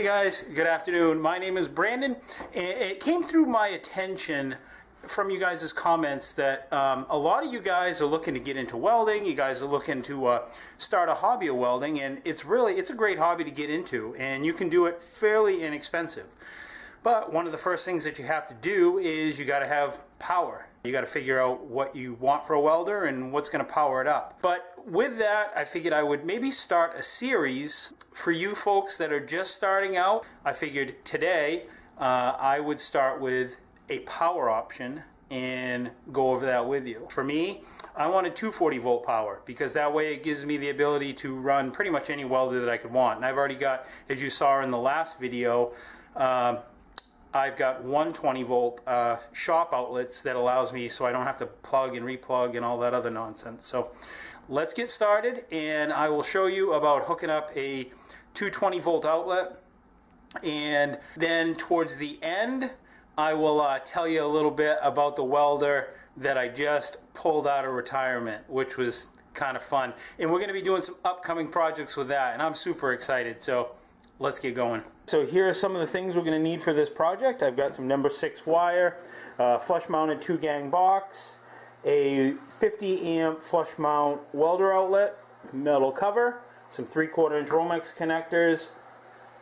Hey guys, good afternoon. My name is Brandon. It came through my attention from you guys' comments that a lot of you guys are looking to get into welding. You guys are looking to start a hobby of welding, and it's a great hobby to get into, and you can do it fairly inexpensive. But one of the first things that you have to do is you got to have power. You got to figure out what you want for a welder and what's going to power it up. But with that, I figured I would maybe start a series for you folks that are just starting out. I figured today I would start with a power option and go over that with you. For me, I wanted 240 volt power because that way it gives me the ability to run pretty much any welder that I could want. And I've already got, as you saw in the last video, I've got 120 volt shop outlets that allows me, so I don't have to plug and replug and all that other nonsense. So let's get started, and I will show you about hooking up a 220 volt outlet, and then towards the end I will tell you a little bit about the welder that I just pulled out of retirement, which was kind of fun, and we're going to be doing some upcoming projects with that, and I'm super excited. So let's get going. So here are some of the things we're going to need for this project. I've got some #6 wire, flush mounted 2-gang box, a 50 amp flush mount welder outlet, metal cover, some 3/4 inch Romex connectors,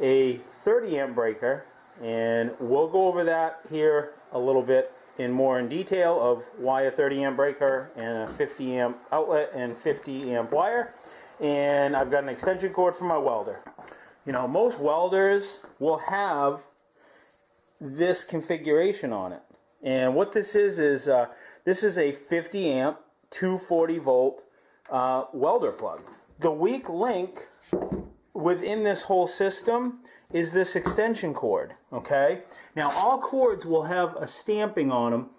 a 30 amp breaker, and we'll go over that here a little bit in detail of why a 30 amp breaker and a 50 amp outlet and 50 amp wire. And I've got an extension cord for my welder. You know, most welders will have this configuration on it, and what this is this is a 50 amp 240 volt welder plug. The weak link within this whole system is this extension cord. Okay, now all cords will have a stamping on them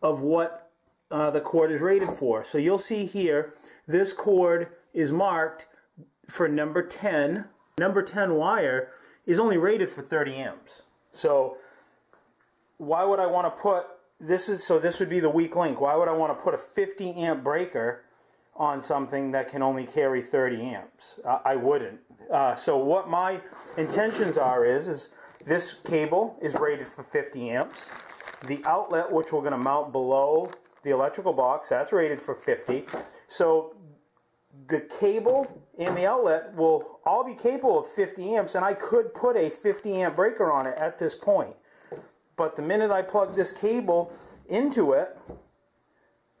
of what the cord is rated for. So you'll see here this cord is marked for number 10. Number 10 wire is only rated for 30 amps. So why would I want to put, this would be the weak link. Why would I want to put a 50 amp breaker on something that can only carry 30 amps? I wouldn't. So what my intentions are is this cable is rated for 50 amps. The outlet, which we're going to mount below the electrical box, that's rated for 50. So the cable and the outlet will all be capable of 50 amps, and I could put a 50 amp breaker on it at this point. But the minute I plug this cable into it,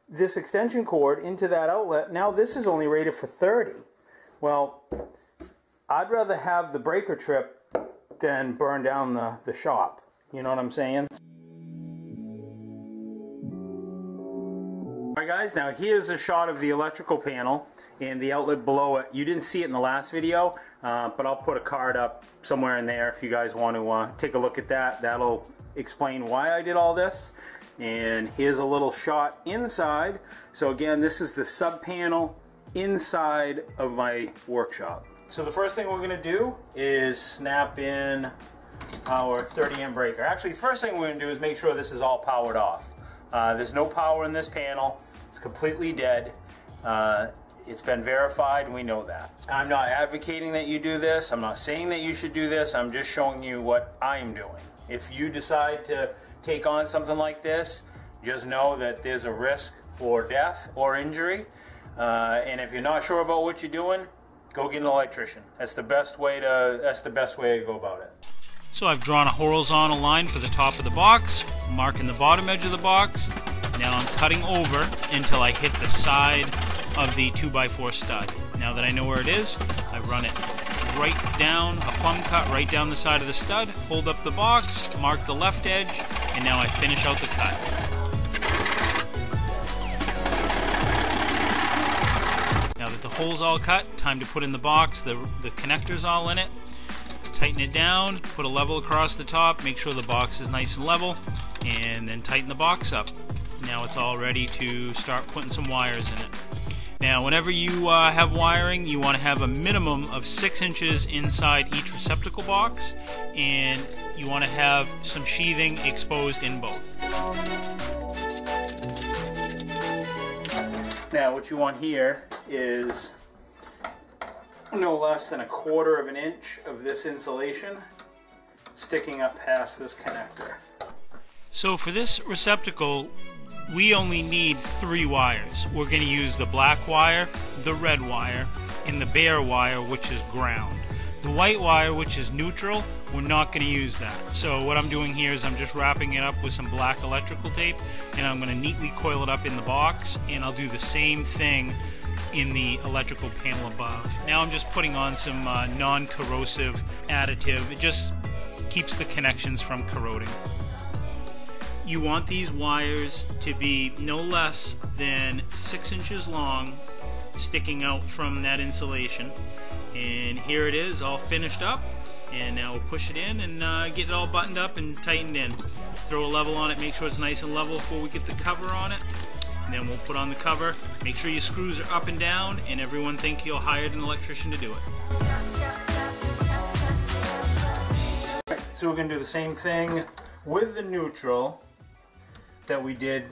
this extension cord into that outlet, now this is only rated for 30. Well, I'd rather have the breaker trip than burn down the shop. You know what I'm saying? Alright guys, now here's a shot of the electrical panel and the outlet below it. You didn't see it in the last video, but I'll put a card up somewhere in there if you guys want to take a look at that. That'll explain why I did all this. And here's a little shot inside. So again, this is the sub panel inside of my workshop. So the first thing we're going to do is snap in our 30 amp breaker. Actually, first thing we're going to do is make sure this is all powered off. There's no power in this panel. It's completely dead. It's been verified, and we know that. I'm not advocating that you do this. I'm not saying that you should do this. I'm just showing you what I'm doing. If you decide to take on something like this, just know that there's a risk for death or injury. And if you're not sure about what you're doing, go get an electrician. That's the best way to go about it. So I've drawn a horizontal line for the top of the box, marking the bottom edge of the box. Now I'm cutting over until I hit the side of the 2x4 stud. Now that I know where it is, I run it right down, a plumb cut right down the side of the stud, hold up the box, mark the left edge, and now I finish out the cut. Now that the hole's all cut, time to put in the box, the connector's all in it. Tighten it down, put a level across the top, make sure the box is nice and level, and then tighten the box up. Now it's all ready to start putting some wires in it. Now whenever you have wiring, you want to have a minimum of 6 inches inside each receptacle box, and you want to have some sheathing exposed in both. Now what you want here is no less than 1/4 of an inch of this insulation, sticking up past this connector. So for this receptacle, we only need 3 wires. We're going to use the black wire, the red wire, and the bare wire, which is ground. The white wire, which is neutral, we're not going to use that. So what I'm doing here is I'm just wrapping it up with some black electrical tape, and I'm going to neatly coil it up in the box, and I'll do the same thing in the electrical panel above. Now I'm just putting on some non-corrosive additive. It just keeps the connections from corroding. You want these wires to be no less than 6 inches long, sticking out from that insulation. And here it is all finished up, and now we'll push it in and get it all buttoned up and tightened in. Throw a level on it, make sure it's nice and level before we get the cover on it, and then we'll put on the cover. Make sure your screws are up and down, and everyone think you'll hire an electrician to do it. So we're going to do the same thing with the neutral that we did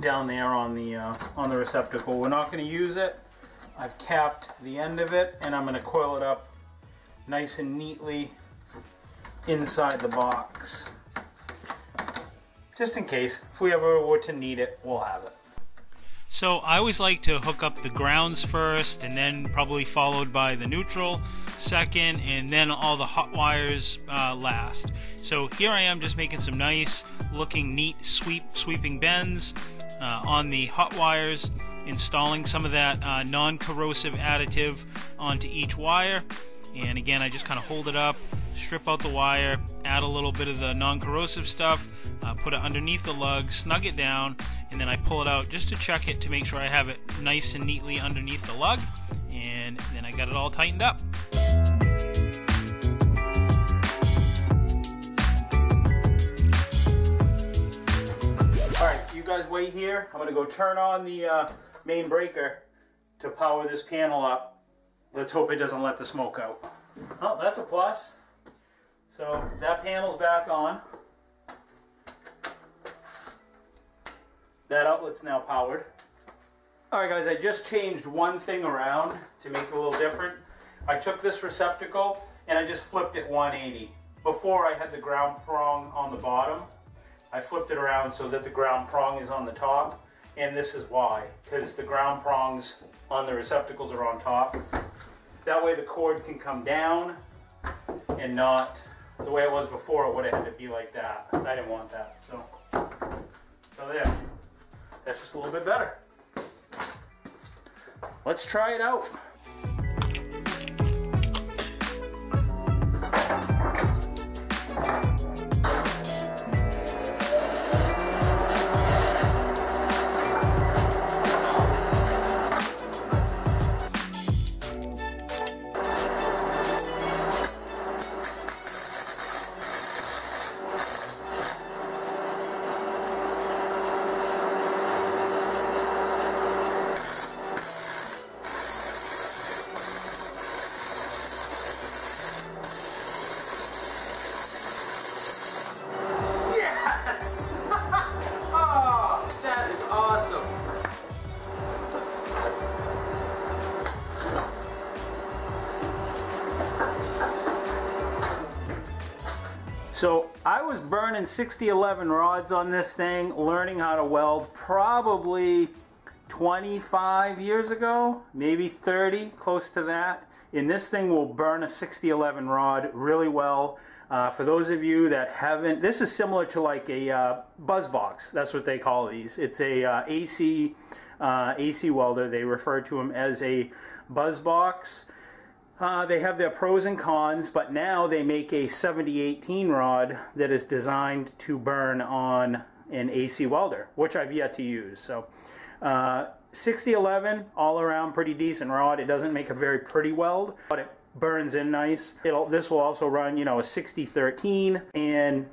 down there on the receptacle. We're not going to use it. I've capped the end of it, and I'm going to coil it up nice and neatly inside the box. Just in case, if we ever were to need it, we'll have it. So I always like to hook up the grounds first, and then probably followed by the neutral second, and then all the hot wires last. So here I am just making some nice looking neat sweeping bends on the hot wires, installing some of that non-corrosive additive onto each wire. And again, I just kind of hold it up, strip out the wire, add a little bit of the non-corrosive stuff, put it underneath the lug, snug it down, and then I pull it out just to check it to make sure I have it nice and neatly underneath the lug, and then I got it all tightened up. Alright, you guys wait here. I'm going to go turn on the main breaker to power this panel up. Let's hope it doesn't let the smoke out. Oh, that's a plus. So that panel's back on. That outlet's now powered. Alright guys, I just changed one thing around to make it a little different. I took this receptacle and I just flipped it 180. Before I had the ground prong on the bottom, I flipped it around so that the ground prong is on the top. And this is why, because the ground prongs on the receptacles are on top. That way the cord can come down and not the way it was before. It would have had to be like that. I didn't want that. So there. That's just a little bit better. Let's try it out. So I was burning 6011 rods on this thing, learning how to weld probably 25 years ago, maybe 30, close to that. And this thing will burn a 6011 rod really well. For those of you that haven't, this is similar to like a buzz box. That's what they call these. It's a AC welder. They refer to them as a buzz box. They have their pros and cons, but now they make a 7018 rod that is designed to burn on an AC welder, which I've yet to use. So 6011, all around pretty decent rod. It doesn't make a very pretty weld, but it burns in nice. This will also run, you know, a 6013, and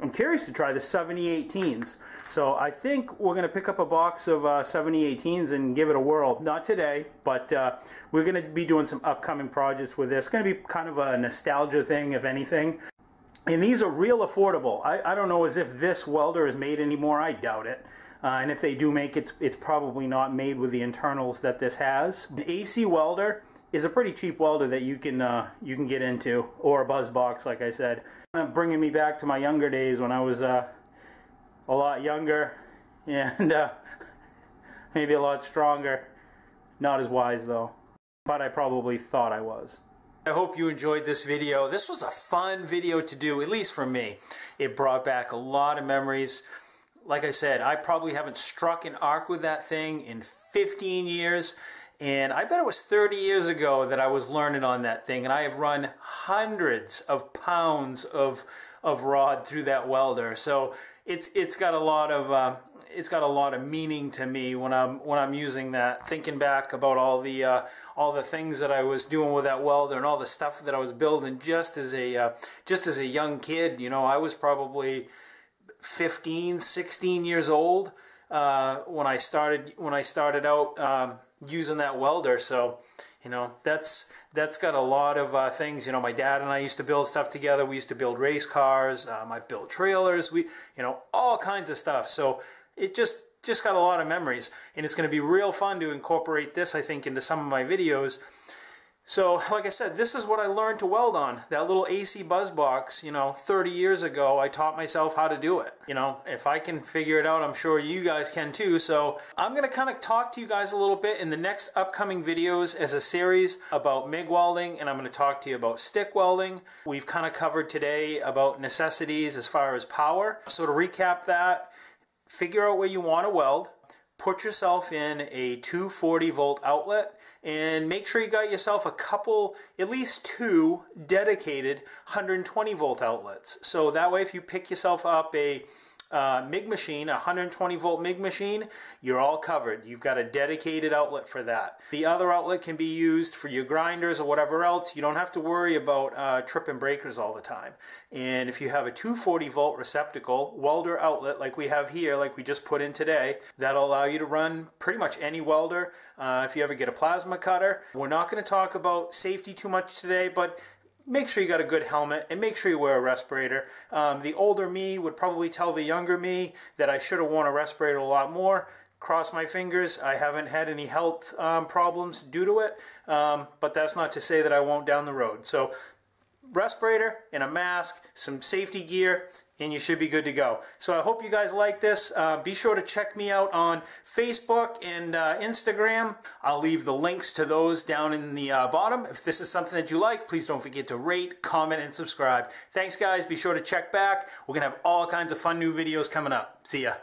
I'm curious to try the 7018s. So I think we're going to pick up a box of 7018s and give it a whirl. Not today, but we're going to be doing some upcoming projects with this. It's going to be kind of a nostalgia thing, if anything. And these are real affordable. I don't know as if this welder is made anymore. I doubt it. And if they do make it, it's probably not made with the internals that this has. An AC welder is a pretty cheap welder that you can get into, or a buzz box, like I said. Bringing me back to my younger days when I was a lot younger and maybe a lot stronger. Not as wise though, but I probably thought I was. I hope you enjoyed this video. This was a fun video to do, at least for me. It brought back a lot of memories. Like I said, I probably haven't struck an arc with that thing in 15 years. And I bet it was 30 years ago that I was learning on that thing. And I have run hundreds of pounds of rod through that welder. So it's got a lot of meaning to me when I'm using that. Thinking back about all the things that I was doing with that welder and all the stuff that I was building just as a young kid. You know, I was probably 15, 16 years old when I started out using that welder. So, you know, that's got a lot of things. You know, my dad and I used to build stuff together. We used to build race cars. I've built trailers. We, you know, all kinds of stuff. So it just got a lot of memories, and it's going to be real fun to incorporate this, I think, into some of my videos. So, like I said, this is what I learned to weld on. That little AC buzz box, you know, 30 years ago, I taught myself how to do it. You know, if I can figure it out, I'm sure you guys can too. So, I'm going to kind of talk to you guys a little bit in the next upcoming videos as a series about MIG welding, and I'm going to talk to you about stick welding. We've kind of covered today about necessities as far as power. So, to recap that, figure out where you want to weld. Put yourself in a 240 volt outlet and make sure you got yourself a couple, at least two dedicated 120 volt outlets. So that way if you pick yourself up a MIG machine, a 120 volt MIG machine, you're all covered. You've got a dedicated outlet for that. The other outlet can be used for your grinders or whatever else. You don't have to worry about tripping breakers all the time. And if you have a 240 volt receptacle welder outlet like we have here, like we just put in today, that'll allow you to run pretty much any welder. If you ever get a plasma cutter, we're not going to talk about safety too much today, but make sure you got a good helmet and make sure you wear a respirator. The older me would probably tell the younger me that I should have worn a respirator a lot more. Cross my fingers, I haven't had any health problems due to it, but that's not to say that I won't down the road. So respirator and a mask, some safety gear, and you should be good to go. So I hope you guys like this. Be sure to check me out on Facebook and Instagram. I'll leave the links to those down in the bottom. If this is something that you like, please don't forget to rate, comment, and subscribe. Thanks, guys. Be sure to check back. We're going to have all kinds of fun new videos coming up. See ya.